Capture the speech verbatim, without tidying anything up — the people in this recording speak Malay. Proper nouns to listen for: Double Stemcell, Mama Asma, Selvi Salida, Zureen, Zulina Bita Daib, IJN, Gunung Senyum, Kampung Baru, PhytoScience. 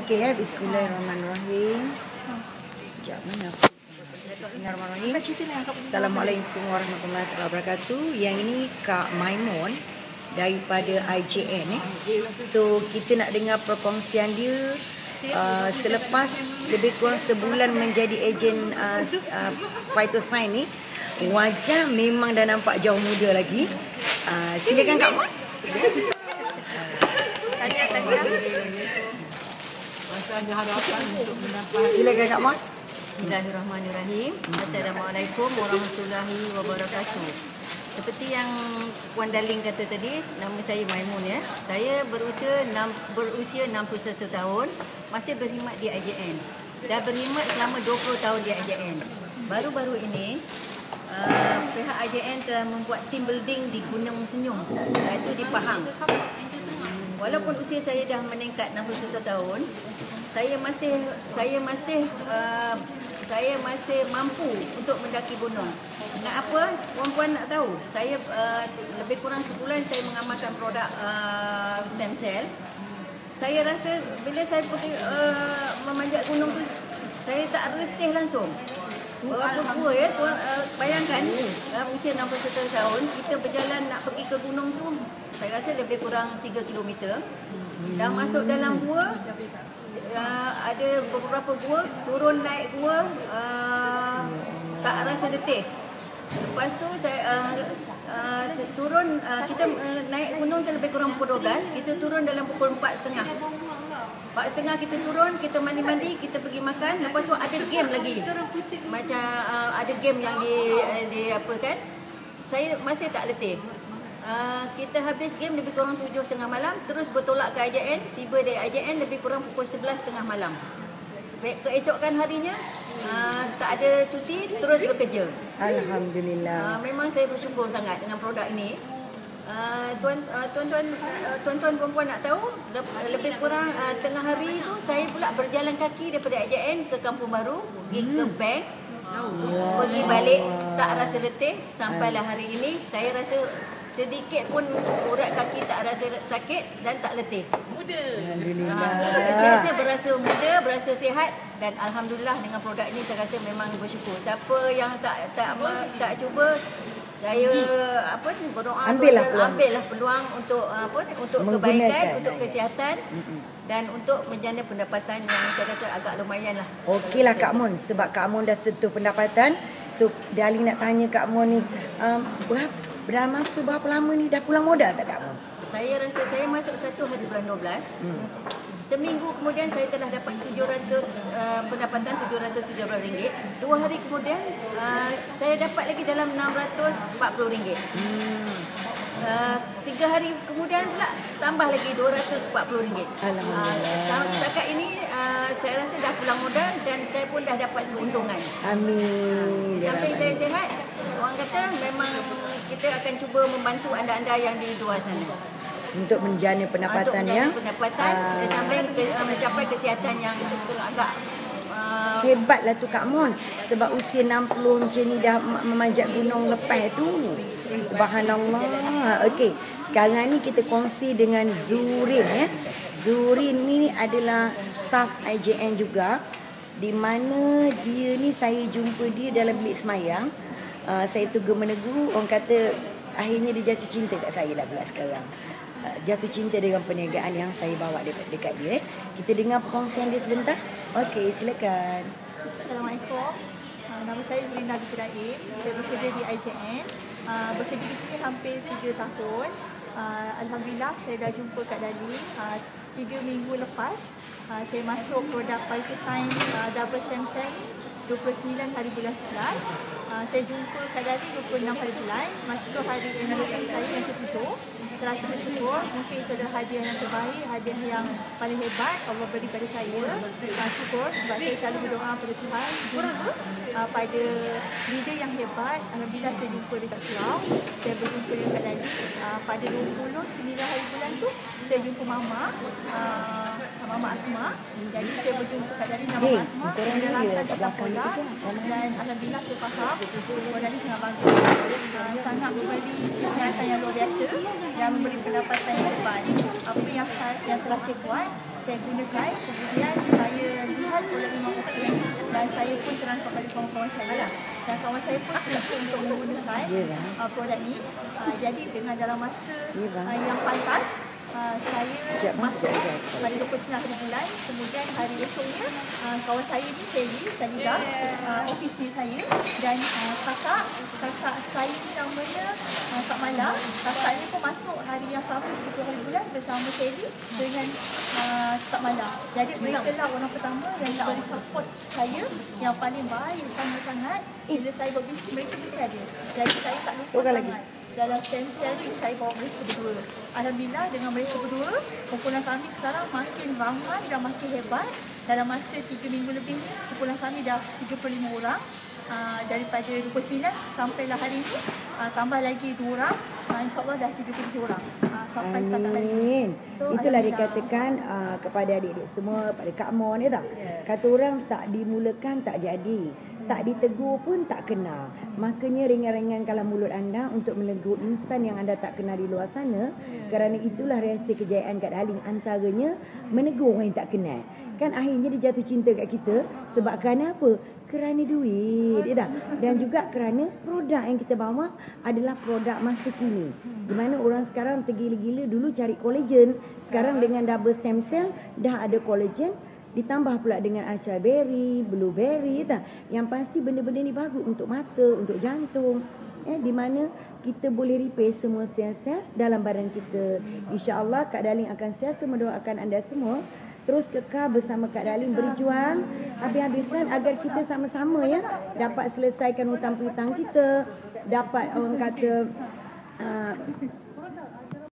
Oke ya, bismillahirrahmanirrahim. Jangan menafik. Bismillahirrahmanirrahim. Assalamualaikum warahmatullahi wabarakatuh. Yang ini Kak Maimun daripada I J N eh. So kita nak dengar perkongsian dia uh, selepas lebih kurang sebulan menjadi ejen uh, uh, PhytoScience ni. Wajah memang dah nampak jauh muda lagi. Uh, silakan Kak Maimun. Tanya-tanya. Silakan Kak Maimun. Bismillahirrahmanirrahim. Assalamualaikum warahmatullahi wabarakatuh. Seperti yang Puan Darling kata tadi, nama saya Maimun ya. Saya berusia enam, berusia enam puluh satu tahun, masih berkhidmat di I J N. Dah berkhidmat selama dua puluh tahun di I J N. Baru-baru ini uh, pihak I J N telah membuat team building di Gunung Senyum, iaitu di Pahang. Walaupun usia saya dah meningkat enam puluh satu tahun, saya masih saya masih uh, saya masih mampu untuk mendaki gunung. Nak apa, puan-puan nak tahu, saya uh, lebih kurang sebulan saya mengamalkan produk uh, stem cell. Saya rasa bila saya pergi uh, memanjat gunung tu, saya tak retih langsung. Berapa pun ya, tuan, uh, bayangkan uh, usia enam puluh satu tahun, kita berjalan nak pergi ke gunung tu, saya rasa lebih kurang tiga kilometer. Dah masuk dalam gua, Uh, ada beberapa gua, turun naik gua, uh, tak rasa letih. Lepas tu saya uh, uh, turun, uh, kita uh, naik gunung lebih kurang pukul dua belas, kita turun dalam pukul empat tiga puluh. empat tiga puluh kita turun, kita mandi-mandi, kita pergi makan. Lepas tu ada game lagi, macam uh, ada game yang di, uh, di apa kan. Saya masih tak letih. Uh, kita habis game lebih kurang tujuh tiga puluh malam, terus bertolak ke I J N. Tiba di I J N lebih kurang pukul sebelas tiga puluh malam. Keesokan harinya uh, tak ada cuti, terus bekerja. Alhamdulillah. uh, Memang saya bersyukur sangat dengan produk ini. uh, tuan, uh, Tuan-tuan uh, Tuan-tuan perempuan nak tahu, lebih kurang uh, tengah hari tu saya pula berjalan kaki daripada I J N ke Kampung Baru, pergi hmm. ke bank. Wow. Pergi balik tak rasa letih. Sampailah hari ini saya rasa sedikit pun urat kaki tak rasa sakit dan tak letih. Muda. Alhamdulillah. Saya rasa berasa muda, berasa sihat dan alhamdulillah dengan produk ini saya rasa memang bersyukur. Siapa yang tak tak apa, tak cuba, saya apa berdoa ambillah peluang. ambillah peluang untuk apa untuk kebaikan, untuk kesihatan dan untuk menjana pendapatan yang saya rasa agak lumayanlah. Okeylah Kak Mun, sebab Kak Mun dah sentuh pendapatan. So Darling nak tanya Kak Mun ni, um, berapa Dah masa berapa lama ni dah pulang modal tak Kak Mun? Saya rasa saya masuk satu hari bulan dua belas. Hmm. Seminggu kemudian saya telah dapat tujuh ratus uh, pendapatan tujuh ratus tujuh puluh ringgit. Dua hari kemudian uh, saya dapat lagi dalam enam ratus empat puluh ringgit. Hmm. Uh, tiga hari kemudian pula tambah lagi dua ratus empat puluh ringgit. Alhamdulillah. Uh, setakat ini uh, saya rasa dah pulang modal dan saya pun dah dapat keuntungan. Amin. Sampai saya sihat, orang kata memang kita akan cuba membantu anda-anda yang di luar sana untuk menjana pendapatan yang pendapatan uh, sampai ke, uh, mencapai kesihatan yang agak uh, hebatlah tu Kak Mun, sebab usia enam puluh macam ni dah memanjat gunung lepas tu. Subhanallah. Okey, sekarang ni kita kongsi dengan Zureen ya. Zureen ni adalah staf I J N juga, di mana dia ni saya jumpa dia dalam bilik semayang. Uh, saya tu gemenegur, orang kata akhirnya dia jatuh cinta kat saya lah pula sekarang. Uh, jatuh cinta dengan perniagaan yang saya bawa dekat, dekat dia. Kita dengar perkongsian dia sebentar. Okey, silakan. Assalamualaikum. Uh, nama saya Zulina Bita Daib. Saya bekerja di I J N. Uh, bekerja di sini hampir tiga tahun. Uh, Alhamdulillah saya dah jumpa Kak Darling uh, tiga minggu lepas. Uh, saya masuk produk PhytoScience uh, Double Stemcell ni dua puluh sembilan hari bulan sebelas. Uh, saya jumpa Kak Darling dua puluh enam hari Julai. Masa tu hari anniversary saya yang ketujuh. Saya rasa bersyukur. Mungkin itu adalah hadiah yang terbaik, hadiah yang paling hebat Allah beri pada saya. uh, Syukur sebab saya selalu berdoa pada Tuhan, jumpa uh, pada leader yang hebat. Alhamdulillah saya jumpa dekat Surau. Saya berjumpa dengan Kak Darling uh, pada dua puluh sembilan hari bulan tu. Saya jumpa Mama uh, Mama Asma. Jadi saya berjumpa Kak Darling dengan Mama Asma, hey, menerangkan tentang produk. Dan Alhamdulillah saya faham produk ini sangat bagus, uh, sangat memberi kesihatan yang luar biasa, yang memberi pendapatan yang hebat. Apa yang, yang telah saya buat, saya saya gunakan. Kemudian saya lihat oleh Imam Hussein dan saya pun terangkat pada kawan-kawan saya. Dan kawan saya pun setuju untuk menggunakan uh, produk ni. Uh, jadi dengan dalam masa uh, yang pantas, Uh, saya masuk pada dua puluh sembilan bulan, kemudian hari esoknya uh, kawan saya ni Selvi Salida, uh, office mate saya, dan uh, kakak kakak saya ni namanya uh, Kak Mala. Kakak ni pun masuk hari yang sama tiga puluh hari bulan bersama Selvi dengan uh, Kak Mala. Jadi mereka lah orang pertama yang beri support saya yang paling baik sangat-sangat. Bila saya berbisnes mereka mesti ada. Jadi saya tak lupa sangat lagi. Dalam stem cell ni saya bawa mereka berdua. Alhamdulillah dengan mereka berdua, kumpulan kami sekarang makin ramai dan makin hebat. Dalam masa tiga minggu lebih ni, kumpulan kami dah tiga puluh lima orang. Uh, daripada dua puluh sembilan sampailah hari ni, uh, tambah lagi dua orang. Uh, InsyaAllah dah tiga puluh tujuh orang. Uh, sampai setakat hari ni. So, itulah dikatakan uh, kepada adik-adik semua, pada Kak Mon ya tak? Yeah. Kata orang tak dimulakan tak jadi. Tak ditegur pun tak kenal. Makanya ringan-ringankanlah mulut anda untuk menegur insan yang anda tak kenal di luar sana. Kerana itulah rahsia kejayaan Kak Daling. Antaranya menegur orang yang tak kenal. Kan akhirnya dia jatuh cinta kat kita. Sebab kerana apa? Kerana duit. Ya tak? Dan juga kerana produk yang kita bawa adalah produk masa kini. Di mana orang sekarang tergila-gila dulu cari kolagen. Sekarang dengan double stem cell dah ada kolagen. Ditambah pula dengan acar berry, blueberry tak? Yang pasti benda-benda ni bagus untuk mata, untuk jantung eh, di mana kita boleh repair semua sel-sel dalam badan kita. InsyaAllah Kak Daling akan sentiasa mendoakan anda semua terus kekal bersama Kak Daling berjuang habis-habisan agar kita sama-sama ya dapat selesaikan hutang-hutang kita, dapat orang kata uh,